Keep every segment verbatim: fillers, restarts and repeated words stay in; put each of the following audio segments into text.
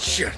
Черт!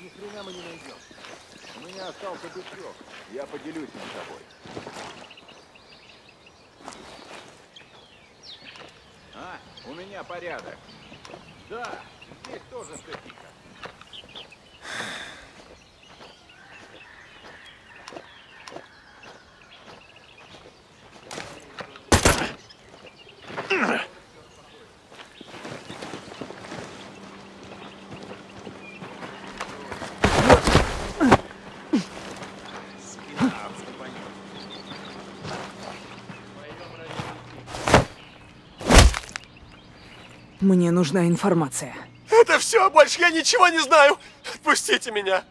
Ни хрена мы не найдем. У меня остался бычок. Я поделюсь им с тобой. А, у меня порядок. Да, здесь тоже статика. Мне нужна информация. Это все, больше я ничего не знаю. Отпустите меня.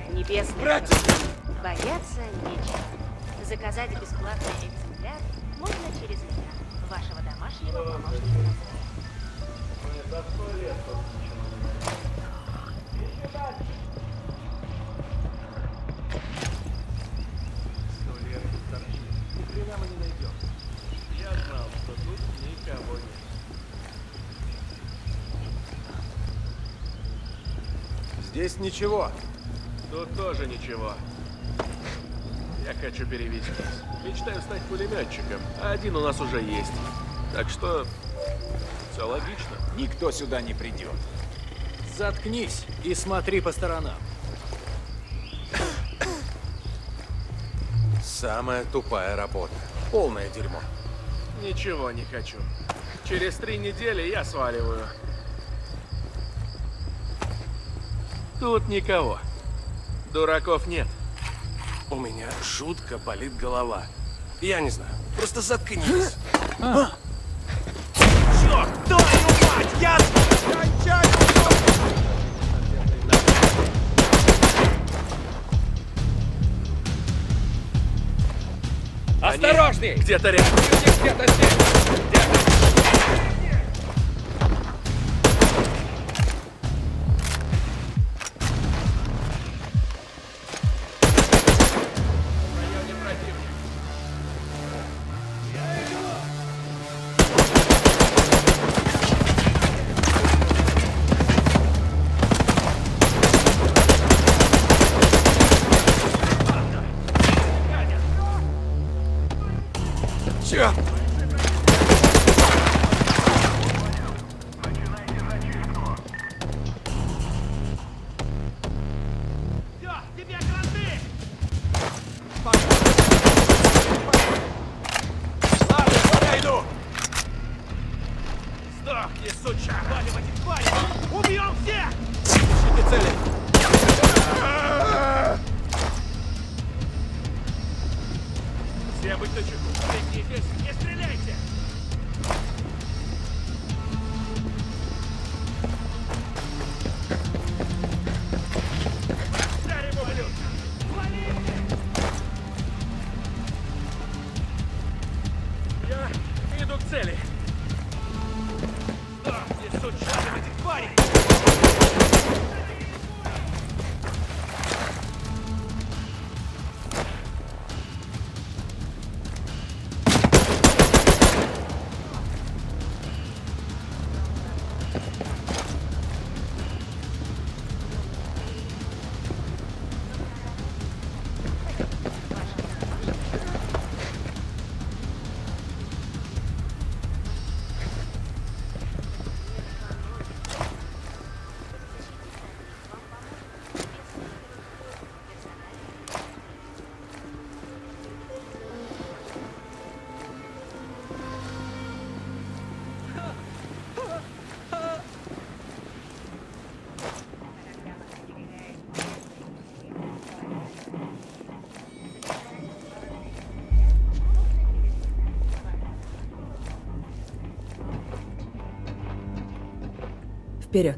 покидает небесный круг. Бояться нечего. Заказать бесплатный экземпляр можно через меня, вашего домашнего помощника. Хрена мы не найдем. Я знал, что тут никого нет. Здесь ничего. Тут тоже ничего. Я хочу перевесить. Мечтаю стать пулеметчиком, а один у нас уже есть. Так что все логично. Никто сюда не придет. Заткнись и смотри по сторонам. Самая тупая работа. Полное дерьмо. Ничего не хочу. Через три недели я сваливаю. Тут никого. Дураков нет. У меня жутко болит голова. Я не знаю. Просто заткнись. А? Черт, твою мать! Я кончаю! Осторожней! Где-то рядом! Люди где-то здесь! Вперед.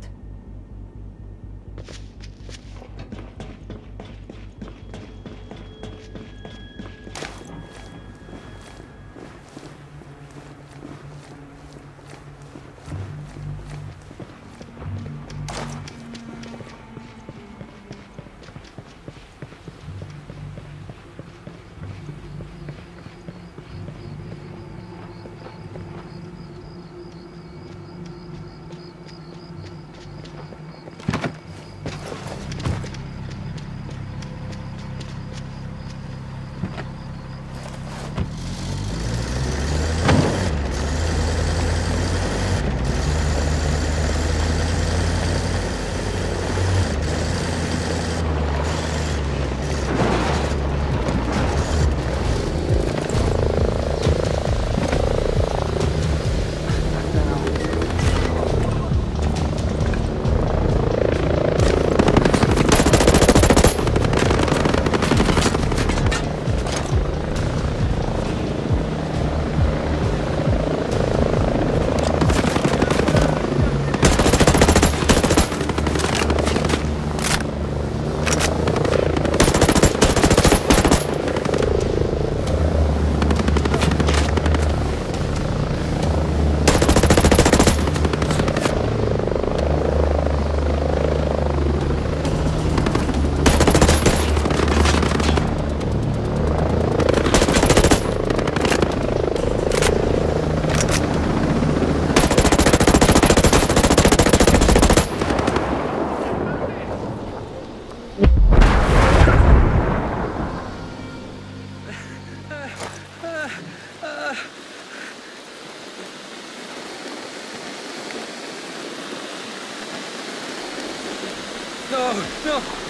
No, no,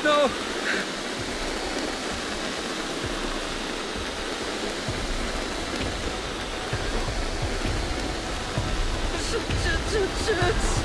no. Shit, shit, shit, shit.